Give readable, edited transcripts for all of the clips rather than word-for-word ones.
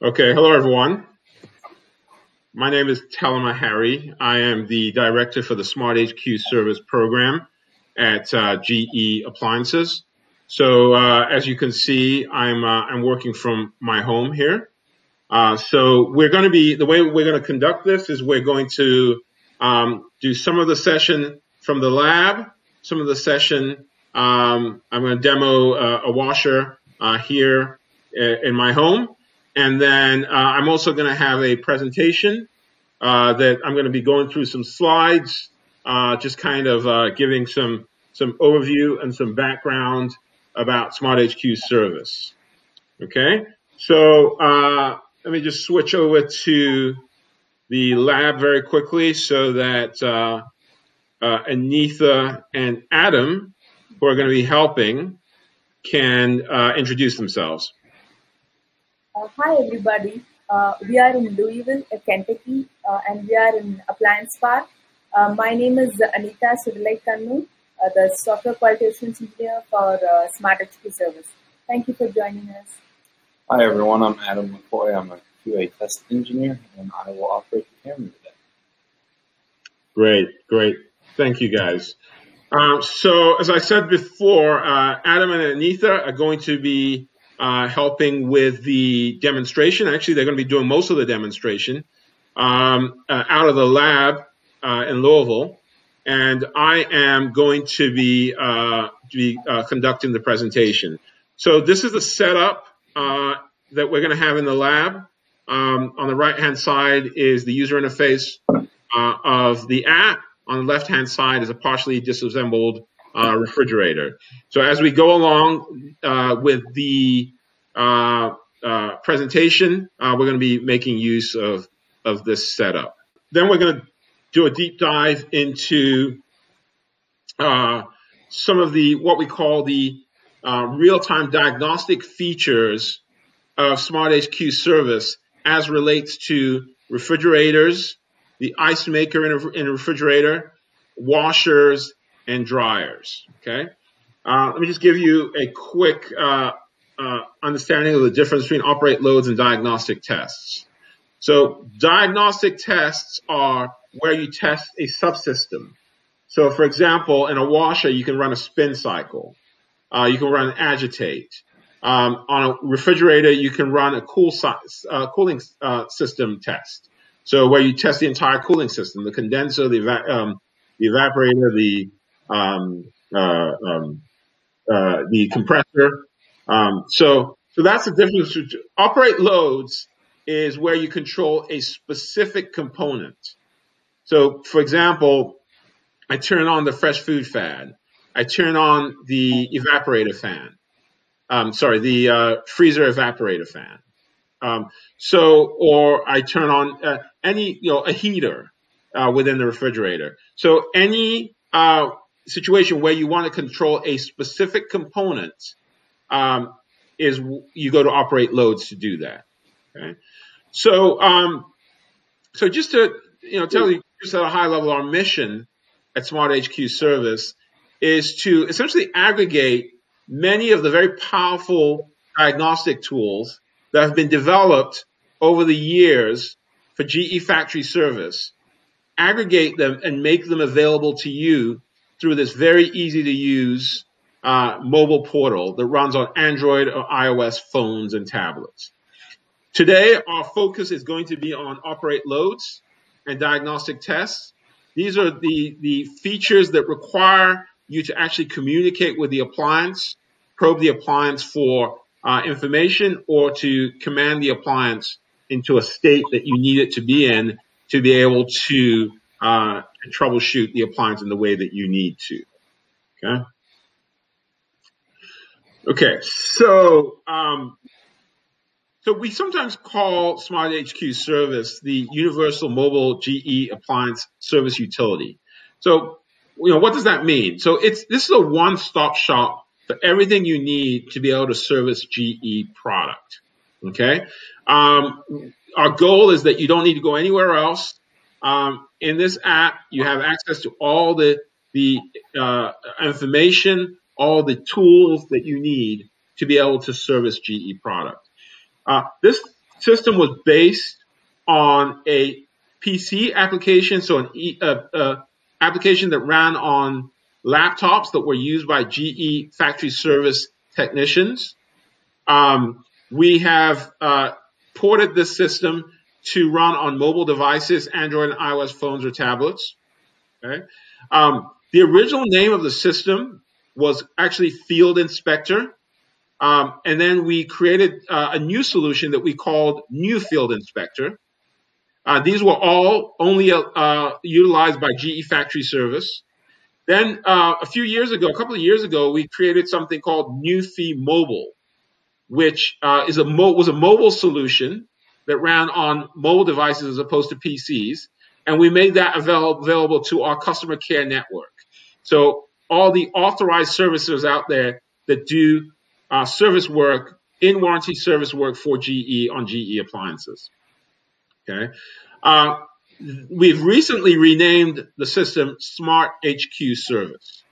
Okay, hello everyone. My name is Talima Harry. I am the director for the SmartHQ Service program at GE Appliances. So as you can see, I'm working from my home here. So we're going to be, the way we're going to conduct this is we're going to do some of the session from the lab, some of the session, I'm going to demo a washer here in my home. And then I'm also going to have a presentation that I'm going to be going through some slides, just kind of giving some overview and some background about SmartHQ Service. Okay, so let me just switch over to the lab very quickly so that Anitha and Adam, who are going to be helping, can introduce themselves. Hi everybody, we are in Louisville, Kentucky, and we are in Appliance Park. My name is Anitha Siddhalai-Kannu, the Software Quality Assurance Engineer for SmartHQ Service. Thank you for joining us. Hi everyone, I'm Adam McCoy. I'm a QA Test Engineer, and I will operate the camera today. Great, great. Thank you guys. So, as I said before, Adam and Anitha are going to be helping with the demonstration. Actually, they're going to be doing most of the demonstration out of the lab in Louisville, and I am going to be conducting the presentation. So this is the setup that we're going to have in the lab. On the right-hand side is the user interface of the app. On the left-hand side is a partially disassembled refrigerator. So as we go along with the presentation, we're going to be making use of this setup. Then we're going to do a deep dive into some of the what we call the real-time diagnostic features of SmartHQ Service as relates to refrigerators, the ice maker in a refrigerator, washers, and dryers. Okay, let me just give you a quick understanding of the difference between operate loads and diagnostic tests. So diagnostic tests are where you test a subsystem. So for example, in a washer, you can run a spin cycle. You can run an agitate. On a refrigerator, you can run a cooling system test. So where you test the entire cooling system, the condenser, the evaporator, the compressor. So that's the difference. Operate loads is where you control a specific component. So, for example, I turn on the fresh food fan. I turn on the evaporator fan. Sorry, the freezer evaporator fan. Or I turn on any, a heater within the refrigerator. So any situation where you want to control a specific component is you go to operate loads to do that. Okay, so so just to tell you just at a high level, our mission at SmartHQ Service is to essentially aggregate many of the very powerful diagnostic tools that have been developed over the years for GE factory service, aggregate them and make them available to you through this very easy-to-use mobile portal that runs on Android or iOS phones and tablets. Today, our focus is going to be on operate loads and diagnostic tests. These are the features that require you to actually communicate with the appliance, probe the appliance for information, or to command the appliance into a state that you need it to be in to be able to troubleshoot the appliance in the way that you need to. Okay. Okay. So, so we sometimes call SmartHQ Service the Universal Mobile GE Appliance Service Utility. So, what does that mean? So, this is a one-stop shop for everything you need to be able to service GE product. Okay. Our goal is that you don't need to go anywhere else. In this app, you have access to all the information, all the tools that you need to be able to service GE product. This system was based on a PC application, so an application that ran on laptops that were used by GE factory service technicians. We have ported this system to run on mobile devices, Android and iOS phones or tablets. Okay. The original name of the system was actually Field Inspector. And then we created a new solution that we called New Field Inspector. These were all only utilized by GE Factory Service. Then a couple of years ago, we created something called Newfi Mobile, which was a mobile solution that ran on mobile devices as opposed to PCs. And we made that available to our customer care network. So all the authorized servicers out there that do service work, in-warranty service work for GE on GE appliances. Okay. We've recently renamed the system SmartHQ Service.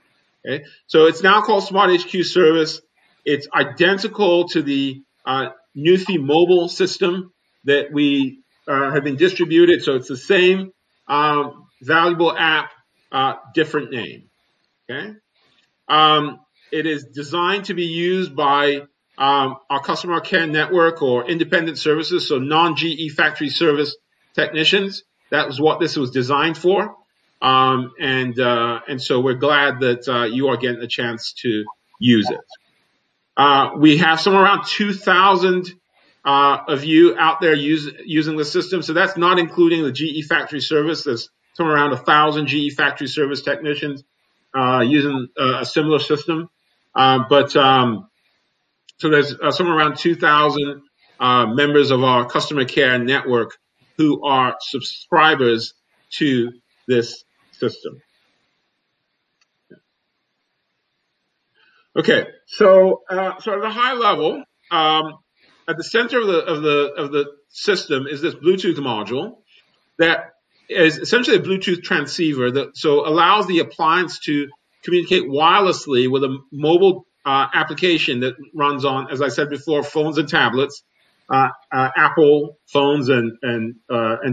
Okay. So it's now called SmartHQ Service. It's identical to the Newfi Mobile system that we have been distributed. So it's the same valuable app, different name. Okay. It is designed to be used by our customer care network or independent services, so non-GE factory service technicians. That was what this was designed for. And so we're glad that you are getting a chance to use it. We have somewhere around 2,000 of you out there using the system. So that's not including the GE factory service. There's somewhere around 1,000 GE factory service technicians using a similar system. So there's somewhere around 2,000 members of our customer care network who are subscribers to this system. Okay, so at a high level, at the center of the system is this Bluetooth module that is essentially a Bluetooth transceiver that allows the appliance to communicate wirelessly with a mobile application that runs on, as I said before, phones and tablets, Apple phones and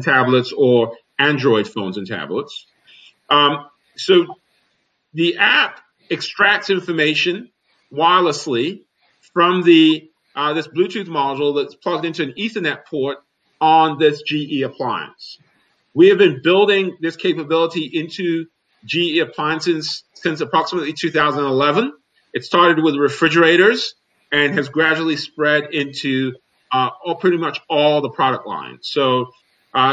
tablets, or Android phones and tablets. So the app extracts information wirelessly from the this Bluetooth module that's plugged into an Ethernet port on this GE appliance. We have been building this capability into GE appliances since approximately 2011. It started with refrigerators and has gradually spread into pretty much all the product lines. So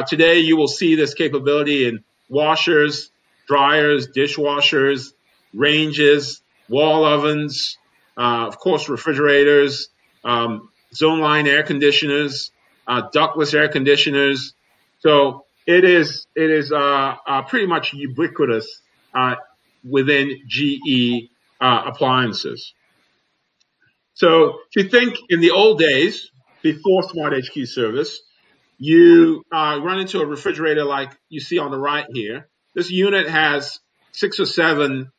today you will see this capability in washers, dryers, dishwashers, ranges, wall ovens, of course refrigerators, zone line air conditioners, ductless air conditioners. So it is pretty much ubiquitous within GE appliances. So if you think in the old days, before SmartHQ Service, you run into a refrigerator like you see on the right here. This unit has 6 or 7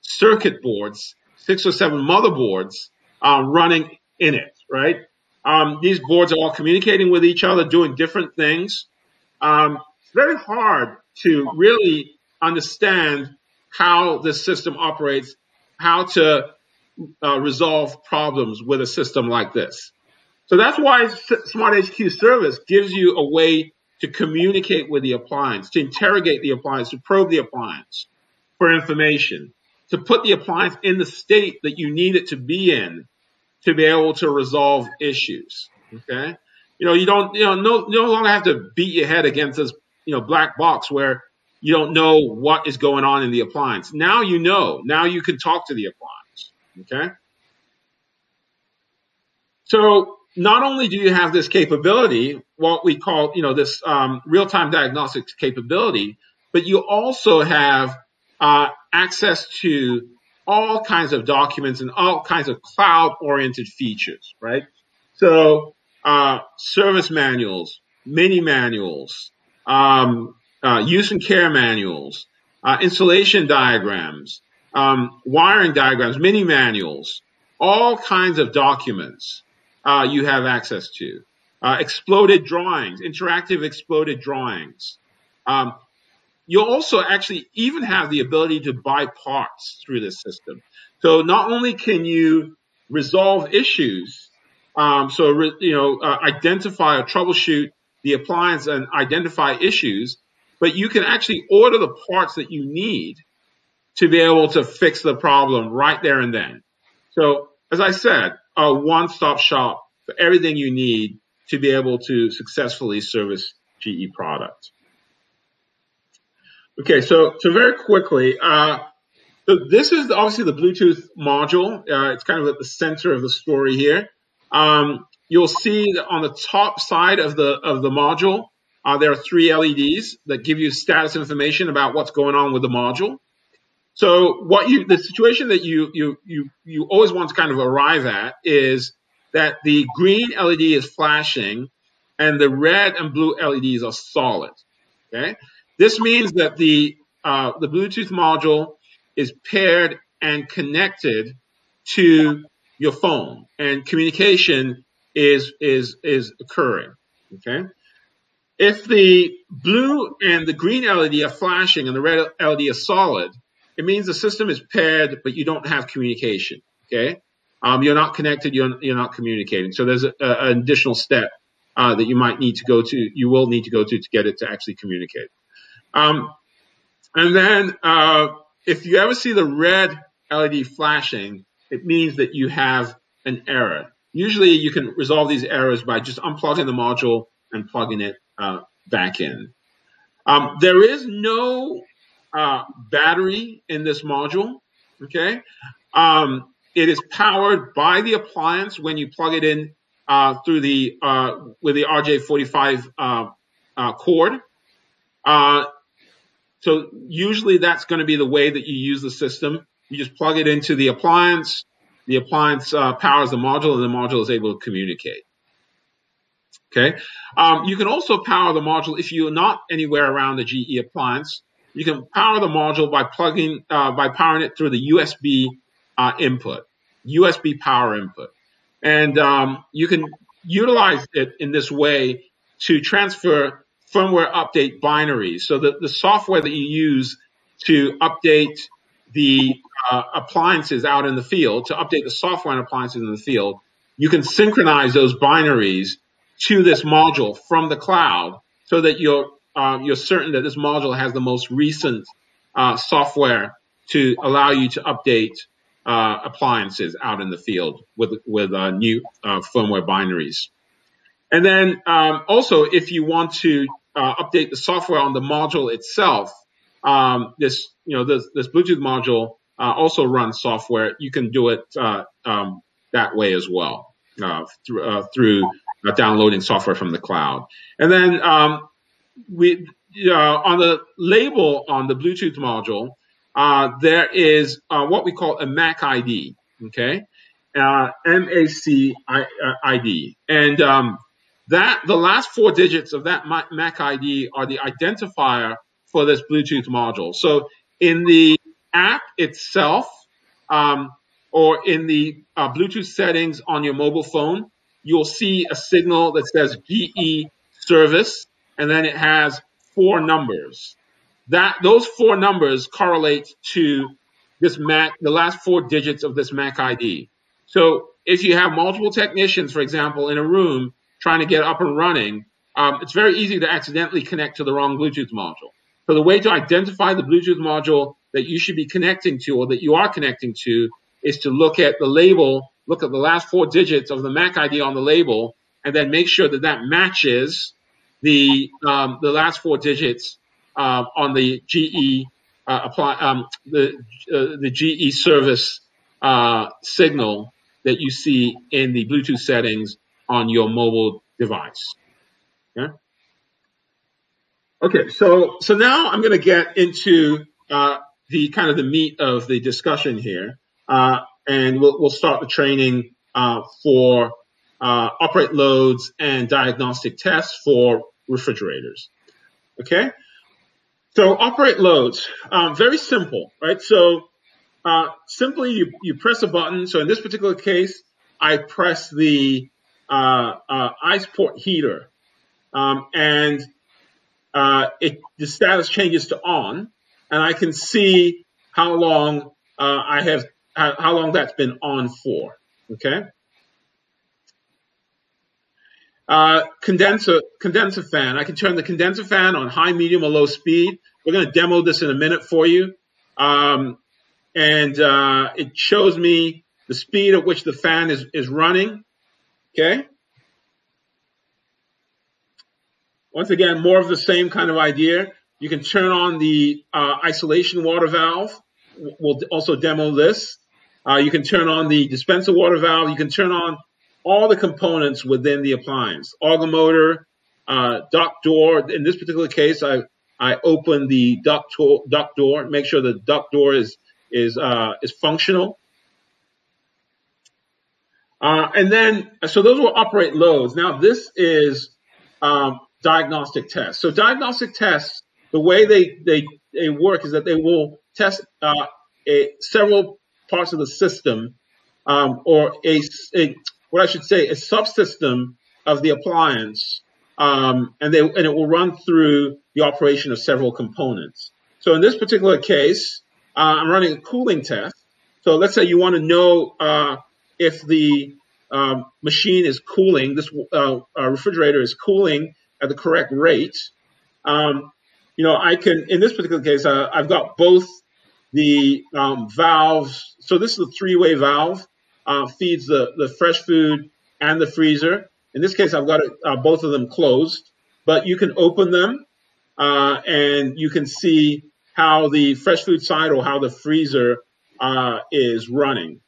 circuit boards, 6 or 7 motherboards running in it, right? These boards are all communicating with each other, doing different things. It's very hard to really understand how this system operates, how to resolve problems with a system like this. So that's why SmartHQ Service gives you a way to communicate with the appliance, to interrogate the appliance, to probe the appliance for information, to put the appliance in the state that you need it to be in to be able to resolve issues. Okay, you no longer have to beat your head against this black box where you don't know what is going on in the appliance. Now you know. Now you can talk to the appliance. Okay, so not only do you have this capability, what we call, this real-time diagnostics capability, but you also have access to all kinds of documents and all kinds of cloud-oriented features, right? So service manuals, mini manuals, use and care manuals, installation diagrams, wiring diagrams, mini manuals, all kinds of documents you have access to. Exploded drawings, interactive exploded drawings. You'll also actually even have the ability to buy parts through this system. So not only can you resolve issues, identify or troubleshoot the appliance and identify issues, but you can actually order the parts that you need to be able to fix the problem right there and then. So as I said, a one-stop shop for everything you need to be able to successfully service GE products. Okay, so very quickly, so this is obviously the Bluetooth module. It's kind of at the center of the story here. You'll see that on the top side of the module, there are 3 LEDs that give you status information about what's going on with the module. So the situation that you always want to kind of arrive at is that the green LED is flashing and the red and blue LEDs are solid, okay? This means that the Bluetooth module is paired and connected to your phone, and communication is occurring, okay? If the blue and the green LED are flashing and the red LED is solid, it means the system is paired, but you don't have communication, okay? You're not connected, you're not communicating. So there's an additional step that you might need to go to, you will need to go to get it to actually communicate. And then if you ever see the red LED flashing, it means that you have an error. Usually you can resolve these errors by just unplugging the module and plugging it back in. There is no battery in this module, okay? It is powered by the appliance when you plug it in with the RJ45 cord. So usually that's going to be the way that you use the system. You just plug it into the appliance powers the module, and the module is able to communicate. Okay. You can also power the module if you're not anywhere around the GE appliance. You can power the module by powering it through the USB input, USB power input. And you can utilize it in this way to transfer firmware update binaries. So the software that you use to update the appliances out in the field, to update the software and appliances in the field, you can synchronize those binaries to this module from the cloud so that you're certain that this module has the most recent software to allow you to update appliances out in the field with new firmware binaries. And then also, if you want to update the software on the module itself, this Bluetooth module also runs software. You can do it that way as well, through downloading software from the cloud. And then on the label on the Bluetooth module, there is what we call a MAC ID, okay? MAC ID. And the last 4 digits of that MAC ID are the identifier for this Bluetooth module. So in the app itself, or in the Bluetooth settings on your mobile phone, you'll see a signal that says GE Service, and then it has 4 numbers. Those 4 numbers correlate to this MAC, the last 4 digits of this MAC ID. So if you have multiple technicians, for example, in a room trying to get up and running, it's very easy to accidentally connect to the wrong Bluetooth module. So the way to identify the Bluetooth module that you should be connecting to, or that you are connecting to, is to look at the label, look at the last 4 digits of the MAC ID on the label, and then make sure that that matches the last 4 digits on the GE the GE service signal that you see in the Bluetooth settings on your mobile device. Okay. Okay. So now I'm going to get into the meat of the discussion here, and we'll start the training for operate loads and diagnostic tests for refrigerators. Okay. So operate loads, very simple, right? So simply you press a button. So in this particular case, I press the ice port heater, and the status changes to on, and I can see how long how long that's been on for. Okay. Condenser fan. I can turn the condenser fan on high, medium, or low speed. We're going to demo this in a minute for you. It shows me the speed at which the fan is running. Okay. Once again, more of the same kind of idea. You can turn on the isolation water valve. We'll also demo this. You can turn on the dispenser water valve. You can turn on all the components within the appliance, auger motor, duct door. In this particular case, I open the duct door, make sure the duct door is functional. And then, so those will operate loads. Now this is diagnostic tests. So diagnostic tests, the way they work is that they will test several parts of the system, or a subsystem of the appliance, and it will run through the operation of several components. So in this particular case, I'm running a cooling test. So let's say you want to know if the machine is cooling, this refrigerator is cooling at the correct rate. You know, I can, in this particular case, I've got both the valves. So this is a three-way valve. Feeds the fresh food and the freezer. In this case, I've got both of them closed, but you can open them and you can see how the fresh food side or how the freezer is running.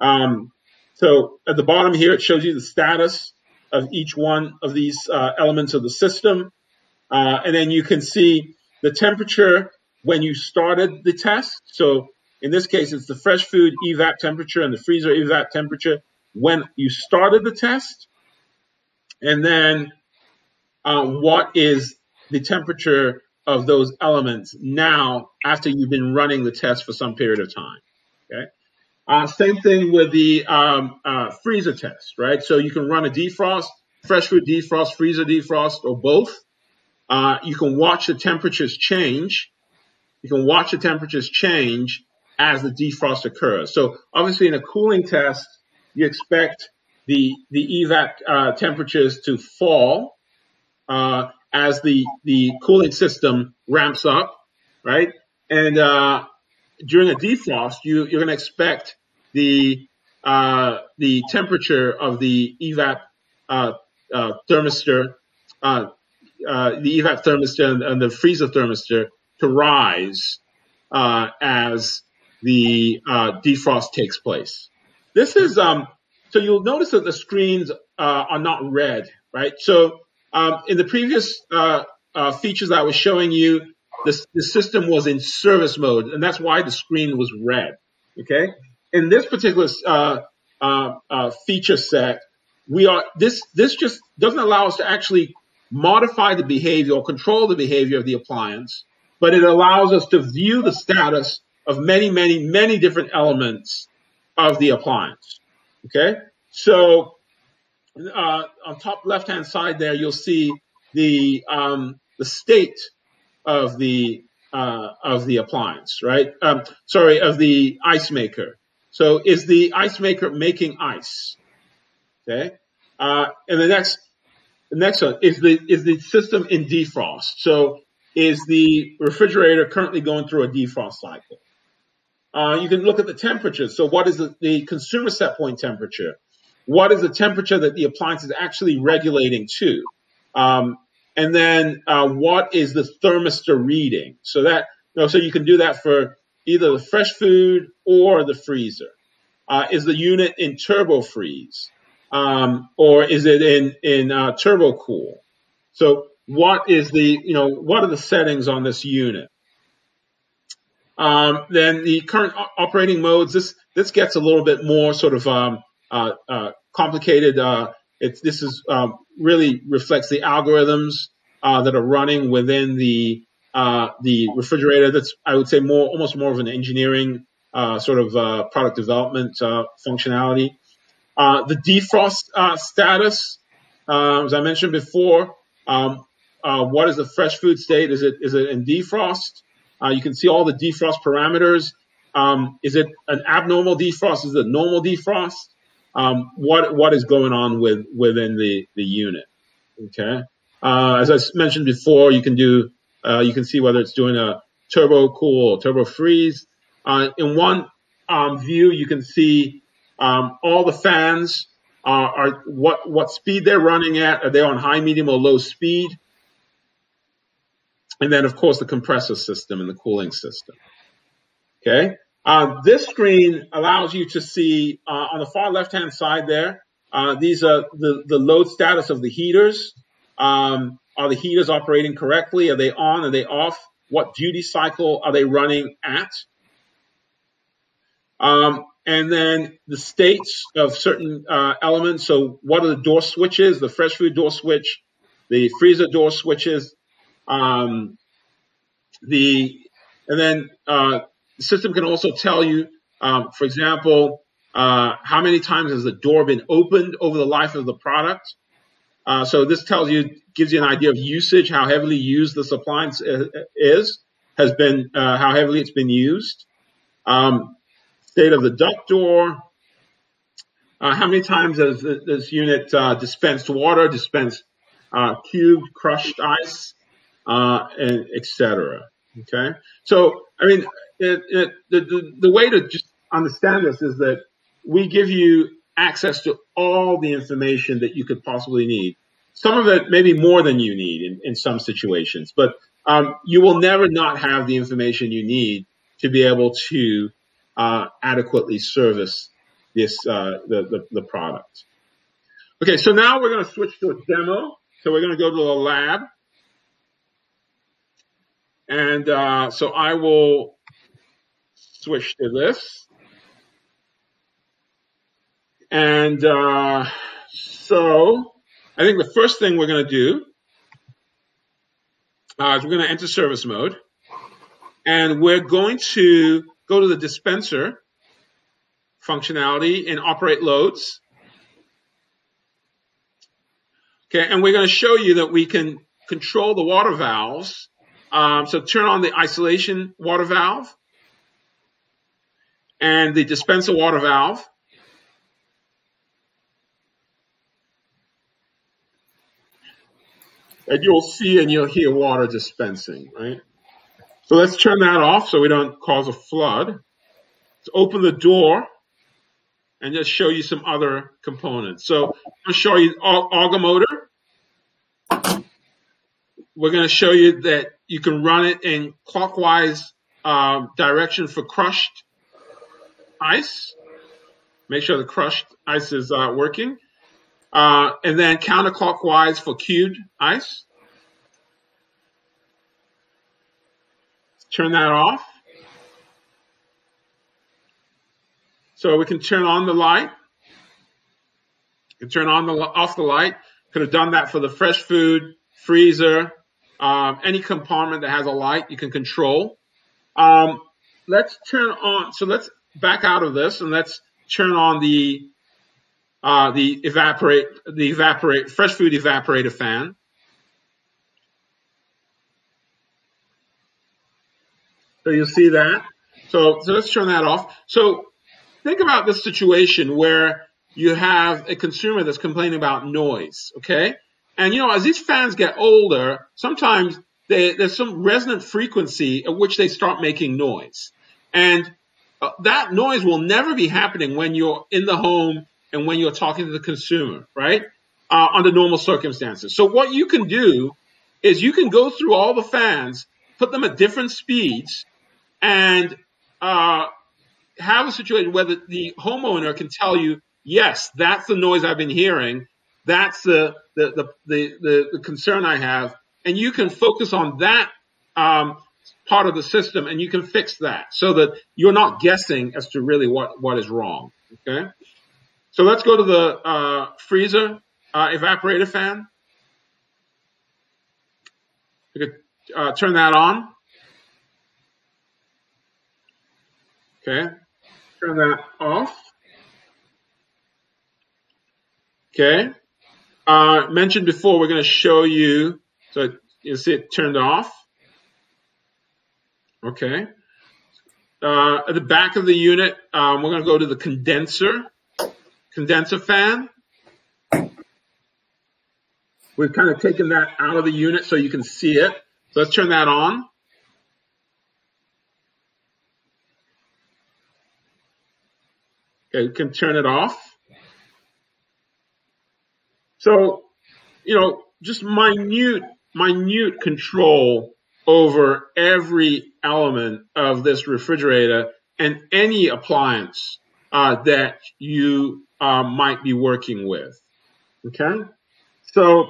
So at the bottom here, it shows you the status of each one of these elements of the system. And then you can see the temperature when you started the test. So in this case, it's the fresh food evap temperature and the freezer evap temperature when you started the test. And then what is the temperature of those elements now after you've been running the test for some period of time, okay? Same thing with the freezer test, right? So you can run a defrost, fresh food defrost, freezer defrost, or both. You can watch the temperatures change. You can watch the temperatures change as the defrost occurs. So obviously in a cooling test, you expect the evap temperatures to fall as the cooling system ramps up, right? And during a defrost, you're gonna expect the temperature of the evap thermistor, the evap thermistor and the freezer thermistor to rise as the defrost takes place. This is, so you'll notice that the screens are not red, right? So in the previous features I was showing you, the system was in service mode, and that's why the screen was red, okay? In this particular feature set, this just doesn't allow us to actually modify the behavior or control the behavior of the appliance, but it allows us to view the status of many, many, many different elements of the appliance, okay? So on top left-hand side there, you'll see the state of the appliance, right? Sorry, of the ice maker. So is the ice maker making ice, okay? And the next one is the system in defrost. So is the refrigerator currently going through a defrost cycle? You can look at the temperature. So what is the consumer set point temperature? What is the temperature that the appliance is actually regulating to? And then what is the thermistor reading? So that, you know, so you can do that for either the fresh food or the freezer. Is the unit in turbo freeze? Or is it in turbo cool? So what is the, you know, what are the settings on this unit? Then the current operating modes, this gets a little bit more sort of complicated. This really reflects the algorithms that are running within the refrigerator. That's, I would say, more almost more of an engineering sort of product development functionality. The defrost status, as I mentioned before, what is the fresh food state? Is it in defrost? You can see all the defrost parameters. Is it an abnormal defrost? Is it a normal defrost? What is going on within the unit? Okay. As I mentioned before, you can do you can see whether it's doing a turbo cool or turbo freeze. In one view, you can see all the fans are what speed they're running at. Are they on high, medium, or low speed? And then, of course, the compressor system and the cooling system. Okay. This screen allows you to see on the far left-hand side there, these are the load status of the heaters. Are the heaters operating correctly? Are they on? Are they off? What duty cycle are they running at? And then the states of certain elements. So what are the door switches, the fresh food door switch, the freezer door switches, the system can also tell you, for example, how many times has the door been opened over the life of the product. So this tells you, gives you an idea of usage, how heavily used this appliance is, has been, how heavily it's been used. State of the duct door, how many times has this unit dispensed water, dispensed cubed, crushed ice, and et cetera. Okay, so I mean, the way to just understand this is that we give you access to all the information that you could possibly need. Some of it maybe more than you need in some situations, but you will never not have the information you need to be able to adequately service this the product. Okay, so now we're going to switch to a demo. So we're going to go to the lab, and so I will switch to this. And so I think the first thing we're going to do is we're going to enter service mode, and we're going to go to the dispenser functionality and operate loads. Okay, and we're going to show you that we can control the water valves. So turn on the isolation water valve and the dispenser water valve. And you'll see and you'll hear water dispensing, right? So let's turn that off so we don't cause a flood. Let's open the door and just show you some other components. So I'll show you auger motor. We're going to show you that you can run it in clockwise direction for crushed ice. Make sure the crushed ice is working. And then counterclockwise for cubed ice. Turn that off. So we can turn on the light. We can turn on off the light. Could have done that for the fresh food, freezer, any compartment that has a light you can control. Let's turn on, so let's back out of this and let's turn on the fresh food evaporator fan. So you'll see that. So let's turn that off. So think about this situation where you have a consumer that's complaining about noise, okay? And, you know, as these fans get older, sometimes there's some resonant frequency at which they start making noise. And that noise will never be happening when you're in the home and when you're talking to the consumer, right, under normal circumstances. So what you can do is you can go through all the fans, put them at different speeds, and have a situation where the homeowner can tell you, yes, that's the noise I've been hearing, that's the concern I have, and you can focus on that part of the system, and you can fix that so that you're not guessing as to really what is wrong, okay? So let's go to the freezer evaporator fan. We could turn that on. Okay, turn that off. Okay. Mentioned before, we're going to show you, so you see it turned off. Okay. At the back of the unit, we're going to go to the condenser fan. We've kind of taken that out of the unit so you can see it. So let's turn that on. Okay, we can turn it off. So, you know, just minute control over every element of this refrigerator and any appliance that you might be working with. Okay? So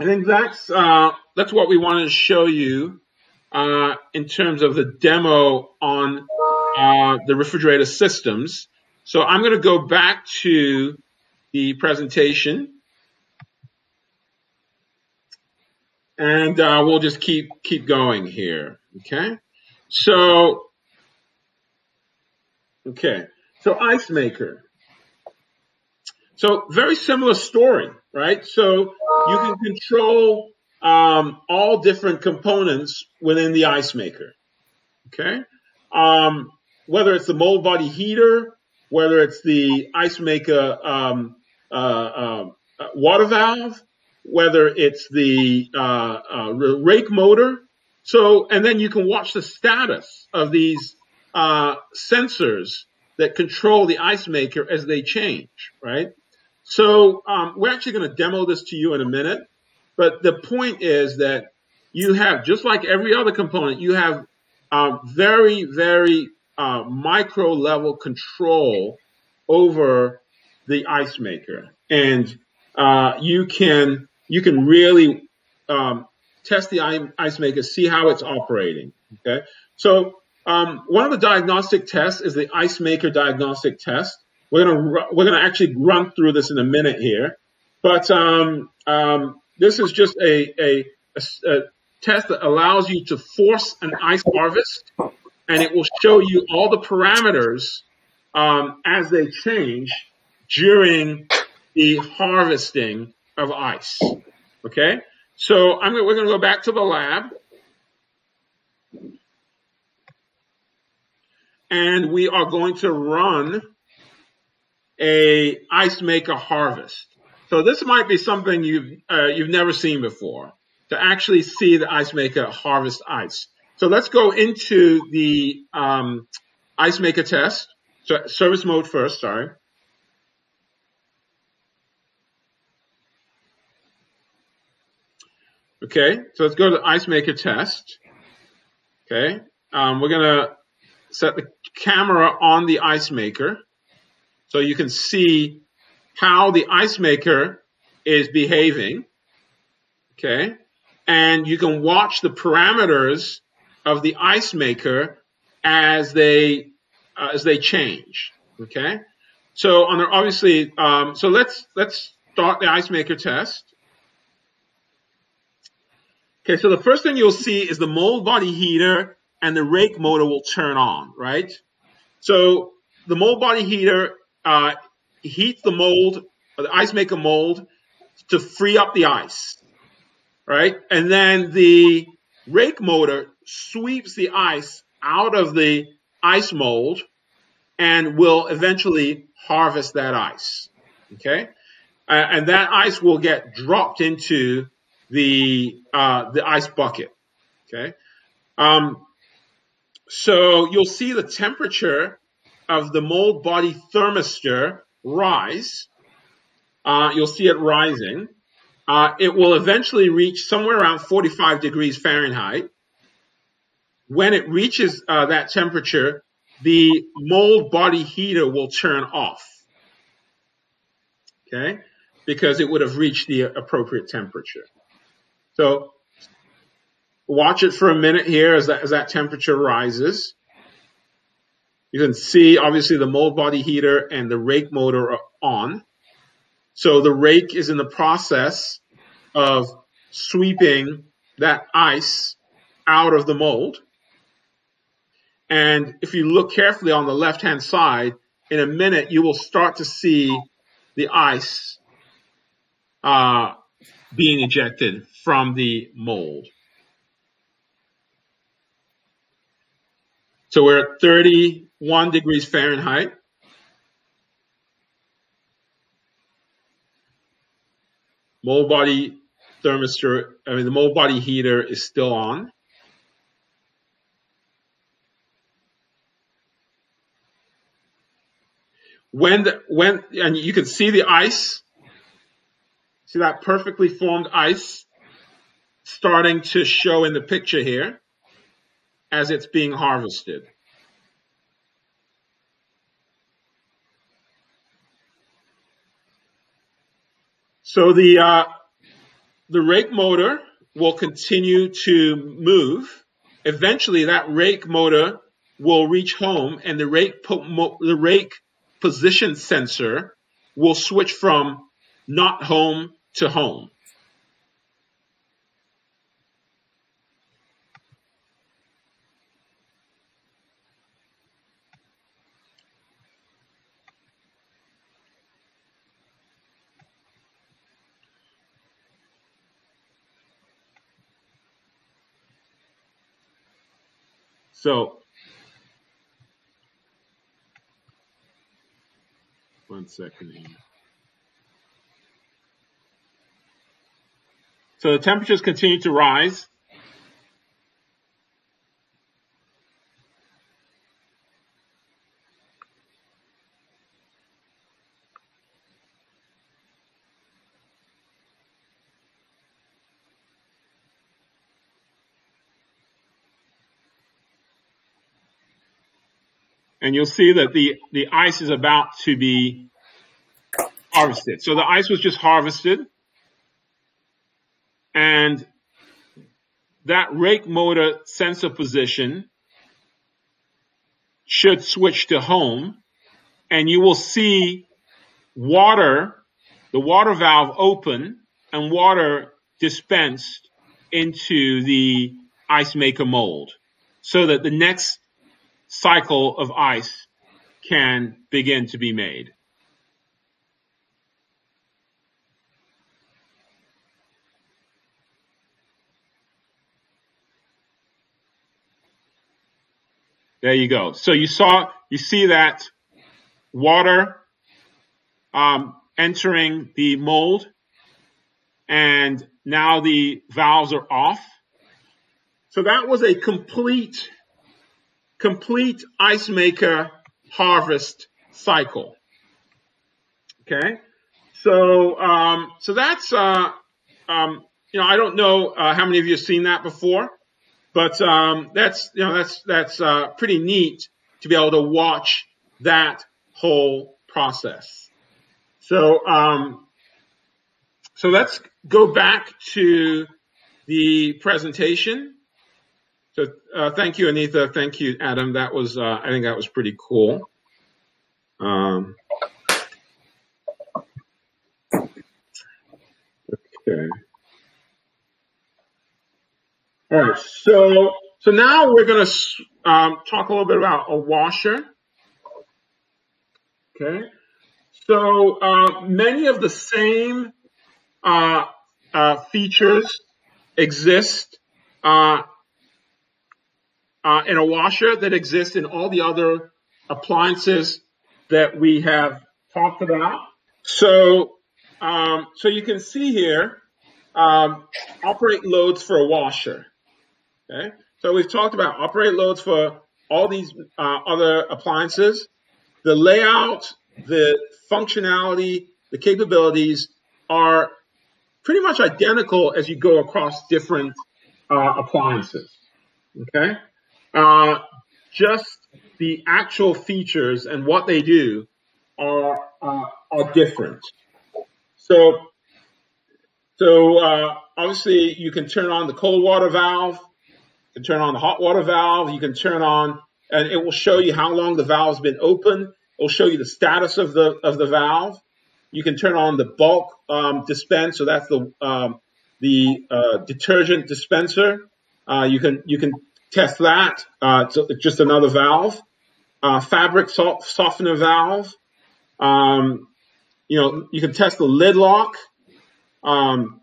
I think that's what we wanted to show you in terms of the demo on the refrigerator systems. So I'm going to go back to the presentation, and we'll just keep going here. Okay. So, okay. So ice maker. So very similar story, right? So you can control all different components within the ice maker, okay? Whether it's the mold body heater, whether it's the ice maker water valve, whether it's the rake motor. So, and then you can watch the status of these sensors that control the ice maker as they change, right? So we're actually going to demo this to you in a minute, but the point is that you have, just like every other component, you have very, very micro level control over the ice maker, and you can really test the ice maker, see how it's operating. Okay, so one of the diagnostic tests is the ice maker diagnostic test. We're gonna actually run through this in a minute here, but this is just a test that allows you to force an ice harvest, and it will show you all the parameters as they change during the harvesting of ice. Okay, so we're gonna go back to the lab, and we are going to run an ice maker harvest. So this might be something you've never seen before, to actually see the ice maker harvest ice. So let's go into the ice maker test. So service mode first, sorry. Okay, so let's go to the ice maker test. Okay, we're gonna set the camera on the ice maker, so you can see how the ice maker is behaving, okay? And you can watch the parameters of the ice maker as they change, okay? So on there, obviously, so let's start the ice maker test. Okay, so the first thing you'll see is the mold body heater and the rake motor will turn on, right? So the mold body heater heats the mold, or the ice maker mold, to free up the ice, right? And then the rake motor sweeps the ice out of the ice mold and will eventually harvest that ice, okay? And that ice will get dropped into the ice bucket, okay? So you'll see the temperature of the mold body thermistor rise. You'll see it rising. It will eventually reach somewhere around 45 degrees Fahrenheit. When it reaches that temperature, the mold body heater will turn off, okay? Because it would have reached the appropriate temperature. So watch it for a minute here as that temperature rises. You can see, obviously, the mold body heater and the rake motor are on. So the rake is in the process of sweeping that ice out of the mold. And if you look carefully on the left-hand side, in a minute, you will start to see the ice being ejected from the mold. So we're at 31 degrees Fahrenheit. Mold body thermistor, the mold body heater is still on. And you can see the ice, see that perfectly formed ice starting to show in the picture here as it's being harvested. So the rake motor will continue to move. Eventually, that rake motor will reach home, and the rake position sensor will switch from not home to home. So, one second here. So the temperatures continue to rise. And you'll see that the ice is about to be harvested. So the ice was just harvested. And that rake motor sensor position should switch to home. And you will see water, the water valve open, and water dispensed into the ice maker mold so that the next cycle of ice can begin to be made. There you go. So you see that water entering the mold, and now the valves are off. So that was a complete ice maker harvest cycle. Okay, so that's I don't know how many of you have seen that before, but that's pretty neat to be able to watch that whole process. So so let's go back to the presentation. So thank you, Anitha. Thank you, Adam. That was I think that was pretty cool. Okay. All right. So now we're going to talk a little bit about a washer. Okay. So many of the same features exist in a washer that exists in all the other appliances that we have talked about. So, so you can see here, operate loads for a washer. Okay. So we've talked about operate loads for all these other appliances. The layout, the functionality, the capabilities are pretty much identical as you go across different appliances. Okay. Just the actual features and what they do are different. So obviously you can turn on the cold water valve, you can turn on the hot water valve, you can turn on, and it will show you how long the valve's been open. It will show you the status of the valve. You can turn on the bulk dispense, so that's the detergent dispenser. You can test that. So just another valve, fabric softener valve. You can test the lid lock. You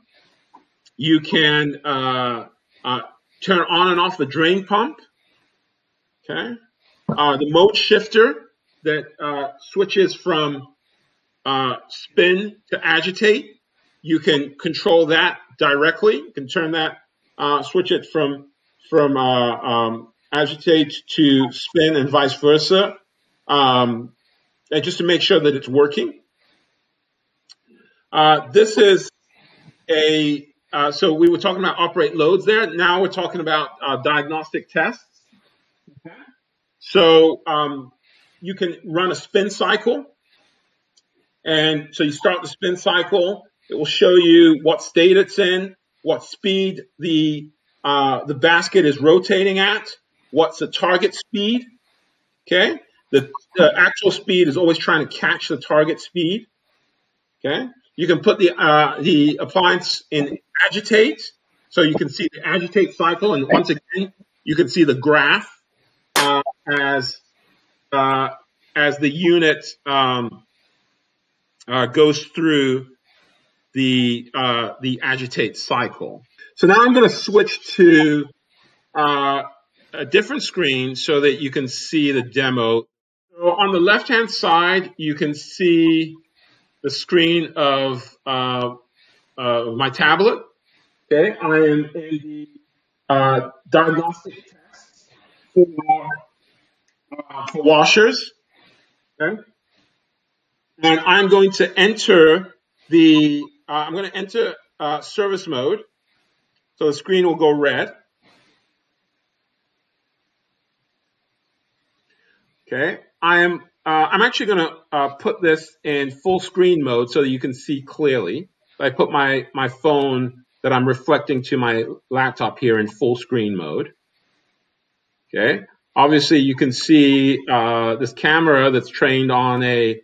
can turn on and off the drain pump, okay? The mode shifter that switches from spin to agitate, you can control that directly. You can turn that, switch it from agitate to spin and vice versa, and just to make sure that it's working. This is a, so we were talking about operate loads there. Now we're talking about diagnostic tests. Okay. So you can run a spin cycle. And so you start the spin cycle. It will show you what state it's in, what speed the basket is rotating at, what's the target speed, okay? The actual speed is always trying to catch the target speed, okay? You can put the appliance in agitate, so you can see the agitate cycle, and once again, you can see the graph as the unit goes through the agitate cycle. So now I'm going to switch to a different screen so that you can see the demo. So on the left-hand side, you can see the screen of my tablet. Okay, I am in the diagnostic test for washers. Okay, and I'm going to enter the service mode. So the screen will go red. Okay, I'm actually going to put this in full screen mode so that you can see clearly. I put my phone that I'm reflecting to my laptop here in full screen mode. Okay, obviously you can see this camera that's trained on a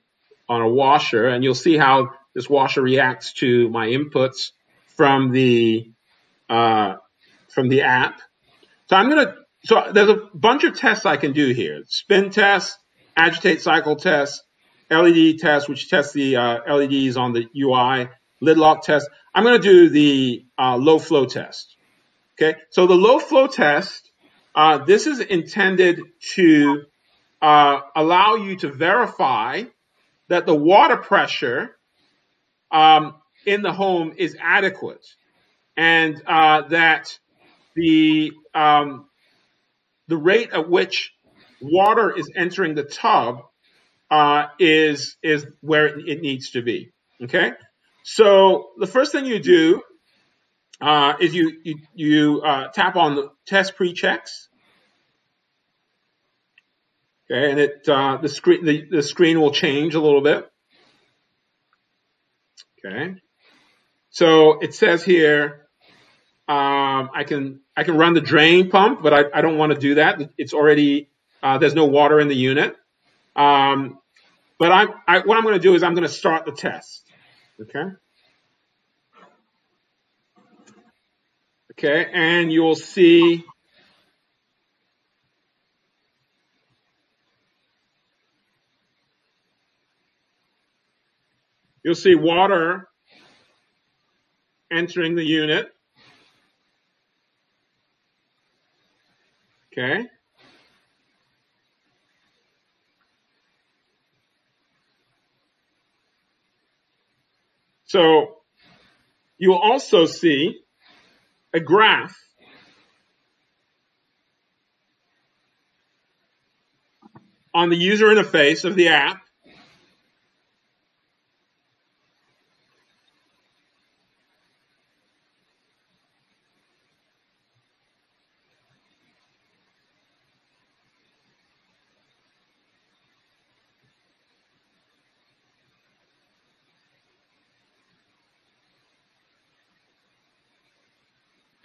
washer, and you'll see how this washer reacts to my inputs from the app. So so there's a bunch of tests I can do here: spin test, agitate cycle test, LED test, which tests the LEDs on the UI, lid lock test. I'm going to do the low flow test. Okay, so the low flow test, this is intended to allow you to verify that the water pressure in the home is adequate, and that the rate at which water is entering the tub is where it needs to be. Okay, so the first thing you do is you tap on the test pre-checks. Okay, and it the screen will change a little bit. Okay, so it says here. I can run the drain pump, but I don't want to do that. It's already there's no water in the unit. But what I'm going to do is I'm going to start the test. Okay. Okay, and you'll see. You'll see water entering the unit. Okay. So you will also see a graph on the user interface of the app .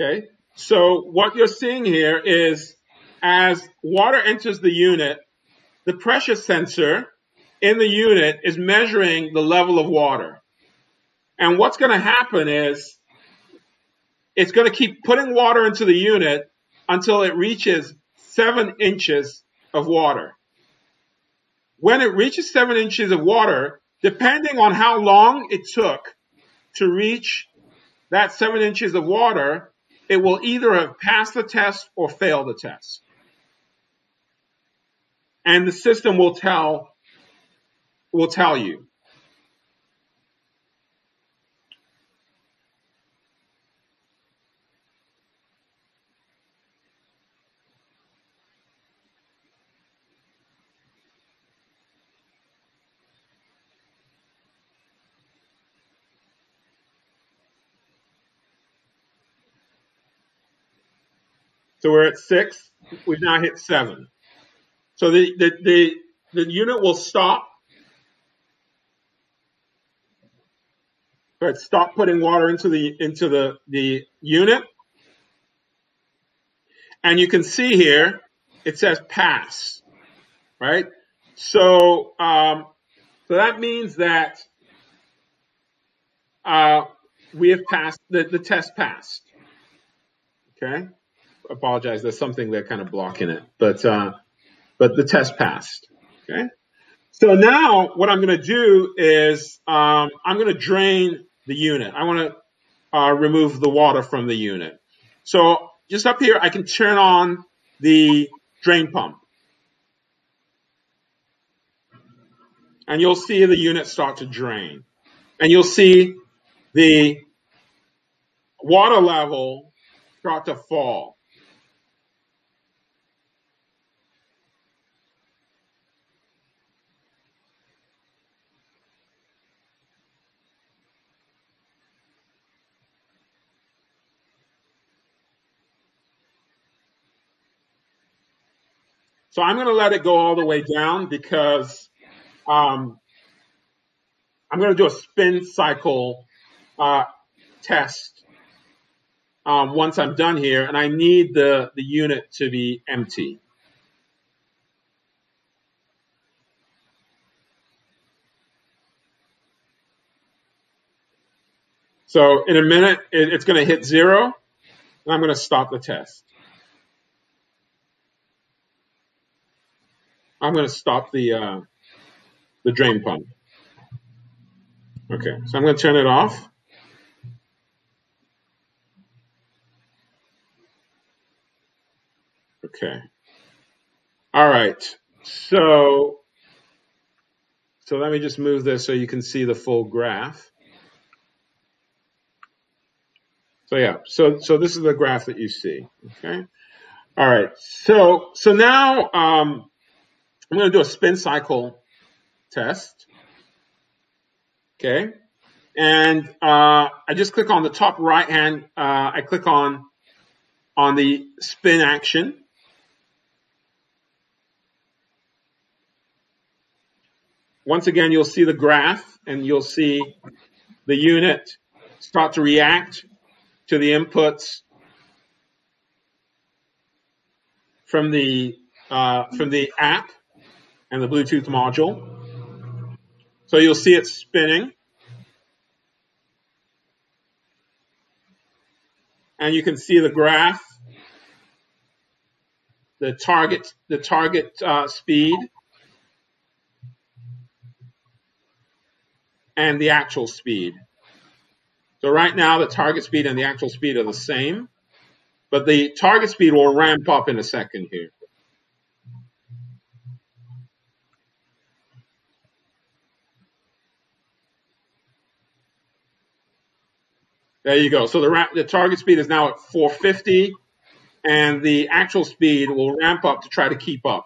Okay, so what you're seeing here is as water enters the unit, the pressure sensor in the unit is measuring the level of water. And what's going to happen is it's going to keep putting water into the unit until it reaches 7 inches of water. When it reaches 7 inches of water, depending on how long it took to reach that 7 inches of water, it will either have passed the test or failed the test. And the system will tell you. So we're at 6. We've now hit 7. So the unit will stop. All right, stop putting water into the unit. And you can see here, it says pass, right? So, so that means that, we have passed, the test passed. Okay. Apologize, there's something there kind of blocking it, but the test passed. Okay, so now what I'm going to do is I'm going to drain the unit. I want to remove the water from the unit. So just up here, I can turn on the drain pump, and you'll see the unit start to drain, and you'll see the water level start to fall. So I'm going to let it go all the way down because I'm going to do a spin cycle test once I'm done here, and I need the unit to be empty. So in a minute, it's going to hit 0, and I'm going to stop the test. I'm going to stop the drain pump. Okay, so I'm going to turn it off. Okay. All right. So let me just move this so you can see the full graph. So yeah. So this is the graph that you see. Okay. All right. So now I'm going to do a spin cycle test. Okay. And I just click on the top right hand. I click on the spin action. Once again, you'll see the graph, and you'll see the unit start to react to the inputs from the app and the Bluetooth module. So you'll see it spinning. And you can see the graph, the target speed, and the actual speed. So right now, the target speed and the actual speed are the same, but the target speed will ramp up in a second here. There you go. So the target speed is now at 450, and the actual speed will ramp up to try to keep up.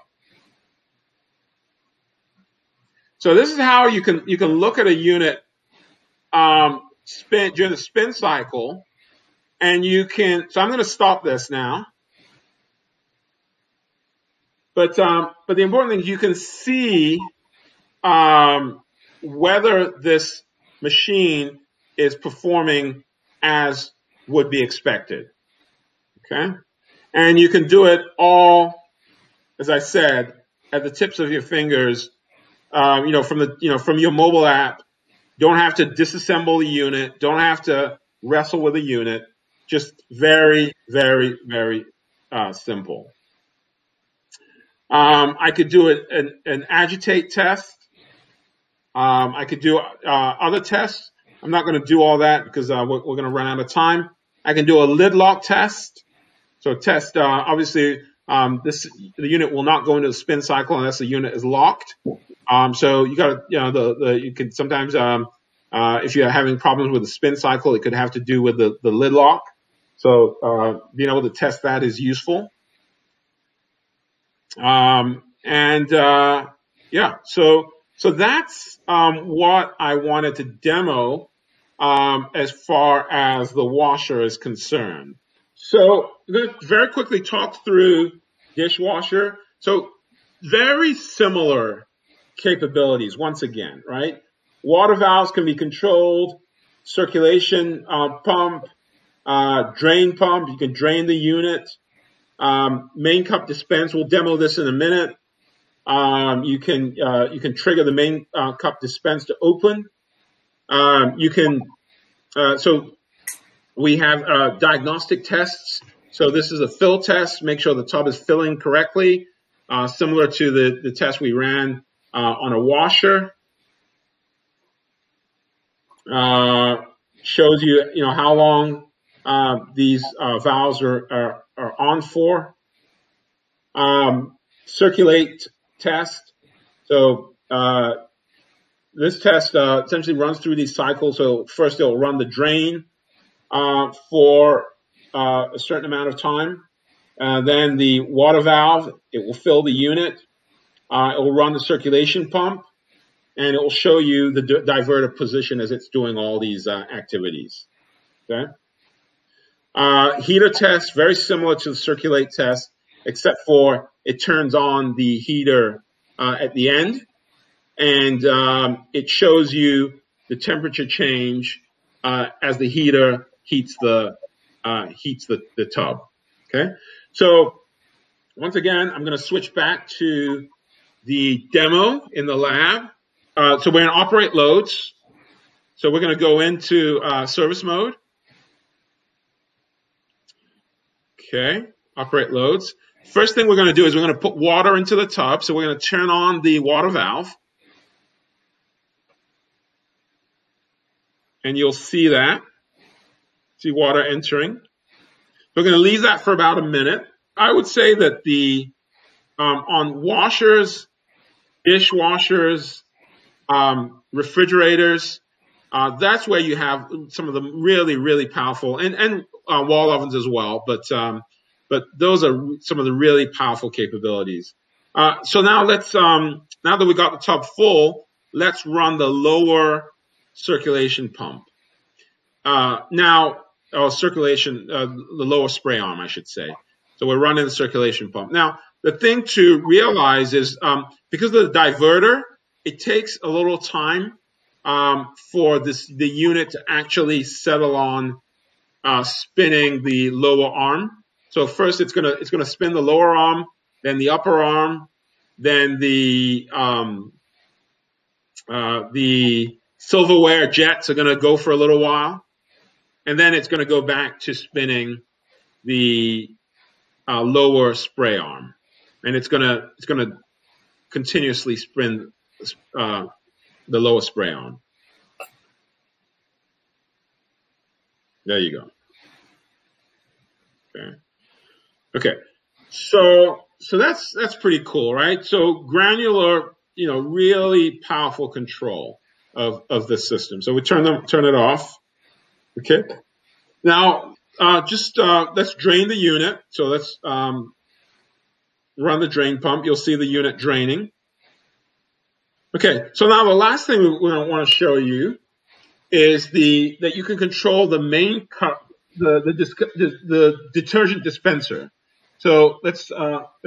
So this is how you can look at a unit spin during the spin cycle, and you can. So I'm going to stop this now, but the important thing is you can see whether this machine is performing as would be expected, okay? And you can do it all, as I said, at the tips of your fingers, from your mobile app. Don't have to disassemble the unit. Don't have to wrestle with the unit. Just very, very, very simple. I could do an agitate test. I could do other tests. I'm not going to do all that because we're going to run out of time. I can do a lid lock test. So test, obviously, the unit will not go into the spin cycle unless the unit is locked. So you got to, you know, you can sometimes, if you're having problems with the spin cycle, it could have to do with the lid lock. So, being able to test that is useful. Yeah, so that's, what I wanted to demo, as far as the washer is concerned. So I'm going to very quickly talk through dishwasher. So very similar capabilities once again, right? Water valves can be controlled, circulation pump, drain pump. You can drain the unit. Main cup dispense. We'll demo this in a minute. You can trigger the main cup dispense to open. You can so we have diagnostic tests. So this is a fill test. Make sure the tub is filling correctly, similar to the test we ran on a washer. Shows you, you know, how long these valves are on for. Circulate test. So this test essentially runs through these cycles. So first it'll run the drain for a certain amount of time. Then the water valve, it will fill the unit. It will run the circulation pump, and it will show you the diverter position as it's doing all these activities. Okay. Heater test, very similar to the circulate test, except for it turns on the heater at the end, and it shows you the temperature change as the heater heats the tub. Okay, so once again, I'm going to switch back to the demo in the lab. So we're going to operate loads. So we're going to go into service mode. Okay, operate loads. First thing we're going to do is we're going to put water into the tub. So we're going to turn on the water valve. And you'll see that. See water entering. We're going to leave that for about a minute. I would say that the on washers, dishwashers, refrigerators, that's where you have some of the really, really powerful, and wall ovens as well. But those are some of the really powerful capabilities. So now let's, now that we got the tub full, let's run the lower circulation pump. The lower spray arm, I should say. So we're running the circulation pump. Now, the thing to realize is, because of the diverter, it takes a little time, for the unit to actually settle on, spinning the lower arm. So first it's going to spin the lower arm, then the upper arm, then the silverware jets are going to go for a little while. And then it's going to go back to spinning the lower spray arm, and it's going to continuously spin the lower spray arm. There you go. Okay. Okay. So that's pretty cool, right? So granular, you know, really powerful control of the system. So we turn it off. Okay. Now, let's drain the unit. So let's, run the drain pump. You'll see the unit draining. Okay. So now the last thing we want to show you is that you can control the main cup, the detergent dispenser. So let's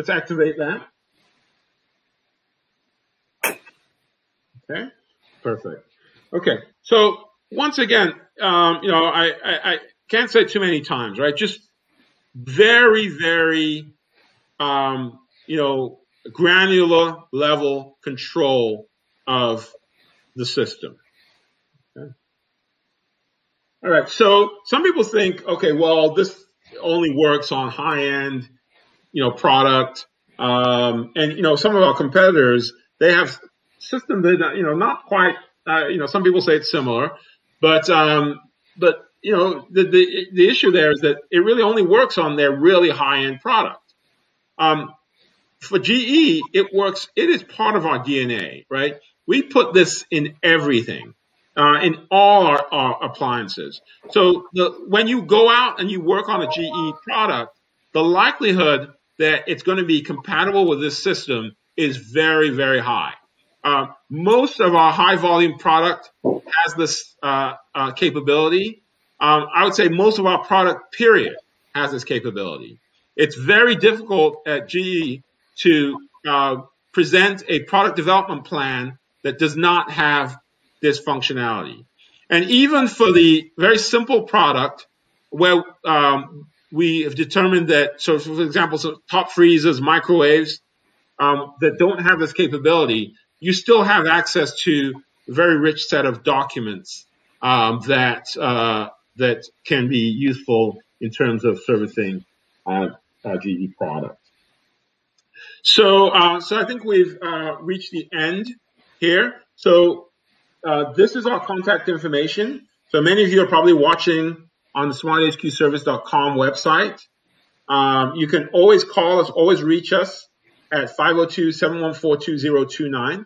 activate that. Okay. Perfect. Okay. So once again, you know, I can't say too many times, right? Just very, very, you know, granular level control of the system. Okay. All right. So some people think, okay, well, this only works on high-end, you know, product. And, you know, some of our competitors, they have systems that, you know, not quite, you know, some people say it's similar. But you know, the issue there is that it really only works on their really high-end product. For GE, it works. It is part of our DNA, right? We put this in everything, in all our appliances. So when you go out and you work on a GE product, the likelihood that it's going to be compatible with this system is very, very high. Most of our high-volume product has this capability. I would say most of our product, period, has this capability. It's very difficult at GE to present a product development plan that does not have this functionality. And even for the very simple product where we have determined that, so for example, so top freezers, microwaves that don't have this capability, you still have access to a very rich set of documents that can be useful in terms of servicing GE products. So, so I think we've reached the end here. So this is our contact information. So many of you are probably watching on the SmartHQService.com website. You can always call us, always reach us at 502-714-2029,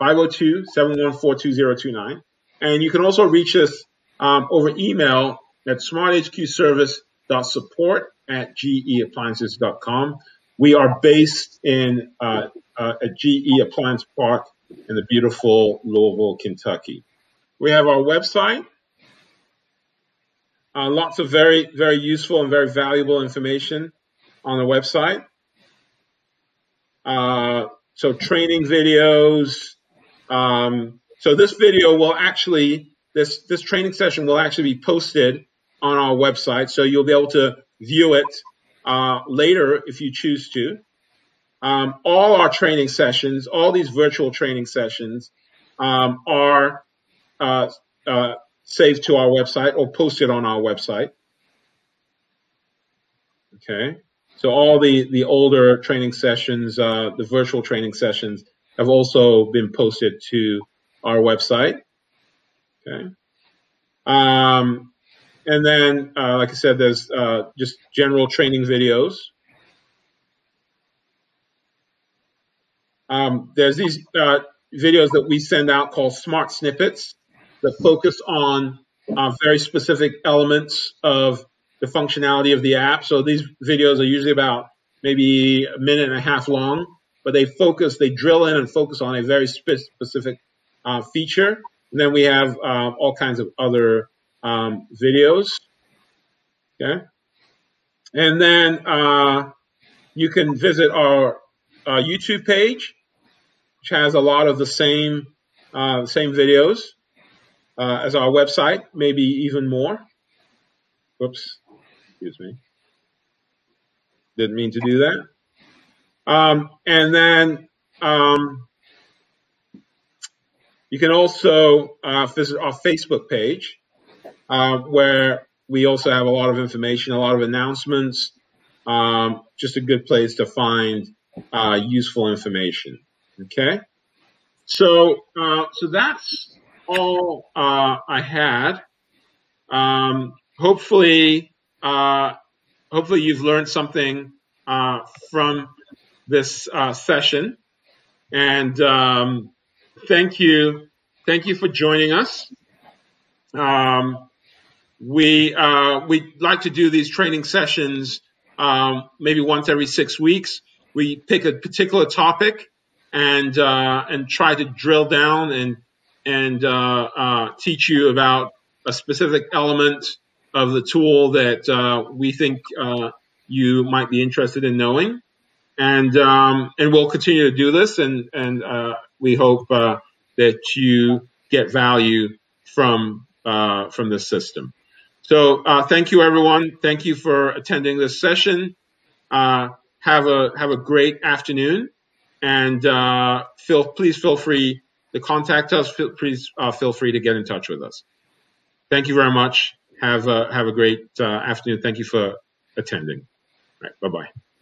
502-714-2029. And you can also reach us over email at smarthqservice.support@geappliances.com. We are based in a GE Appliance Park in the beautiful Louisville, Kentucky. We have our website. Lots of very, very useful and very valuable information on the website. So training videos. So this video will actually, this training session will actually be posted on our website. So you'll be able to view it later if you choose to. All our training sessions, all these virtual training sessions are saved to our website or posted on our website. Okay. So all the older training sessions, the virtual training sessions have also been posted to our website. Okay. And then, like I said, there's just general training videos. There's these videos that we send out called Smart Snippets that focus on very specific elements of the functionality of the app. So these videos are usually about maybe a minute and a half long, but they focus, they drill in and focus on a very specific feature. And then we have all kinds of other videos. Okay. And then you can visit our YouTube page, which has a lot of the same videos as our website, maybe even more. Whoops, excuse me. Didn't mean to do that. And then you can also visit our Facebook page, where we also have a lot of information, a lot of announcements, just a good place to find useful information. Okay, so so that's all I had. Hopefully you've learned something from this session, and thank you for joining us. We'd like to do these training sessions maybe once every 6 weeks. We pick a particular topic and try to drill down and teach you about a specific element of the tool that we think you might be interested in knowing. And we'll continue to do this, and we hope that you get value from this system. So thank you, everyone. Thank you for attending this session. Have a great afternoon, and please feel free to contact us. Please feel free to get in touch with us. Thank you very much. Have a great afternoon. Thank you for attending. All right, bye-bye.